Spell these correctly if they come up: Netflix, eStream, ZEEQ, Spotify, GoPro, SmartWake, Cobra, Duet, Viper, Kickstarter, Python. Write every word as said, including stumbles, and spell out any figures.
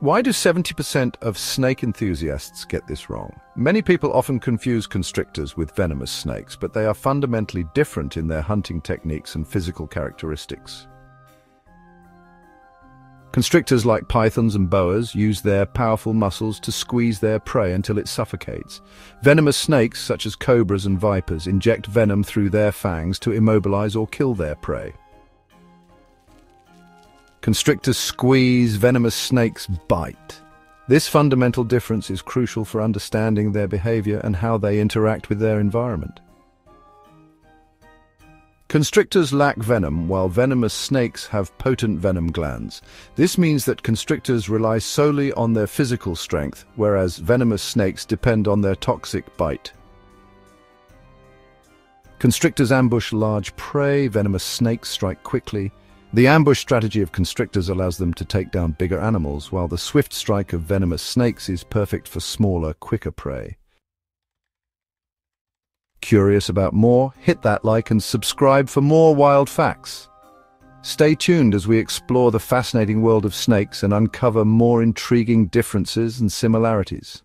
Why do seventy percent of snake enthusiasts get this wrong? Many people often confuse constrictors with venomous snakes, but they are fundamentally different in their hunting techniques and physical characteristics. Constrictors like pythons and boas use their powerful muscles to squeeze their prey until it suffocates. Venomous snakes, such as cobras and vipers, inject venom through their fangs to immobilize or kill their prey. Constrictors squeeze, venomous snakes bite. This fundamental difference is crucial for understanding their behavior and how they interact with their environment. Constrictors lack venom, while venomous snakes have potent venom glands. This means that constrictors rely solely on their physical strength, whereas venomous snakes depend on their toxic bite. Constrictors ambush large prey, venomous snakes strike quickly. The ambush strategy of constrictors allows them to take down bigger animals, while the swift strike of venomous snakes is perfect for smaller, quicker prey. Curious about more? Hit that like and subscribe for more wild facts. Stay tuned as we explore the fascinating world of snakes and uncover more intriguing differences and similarities.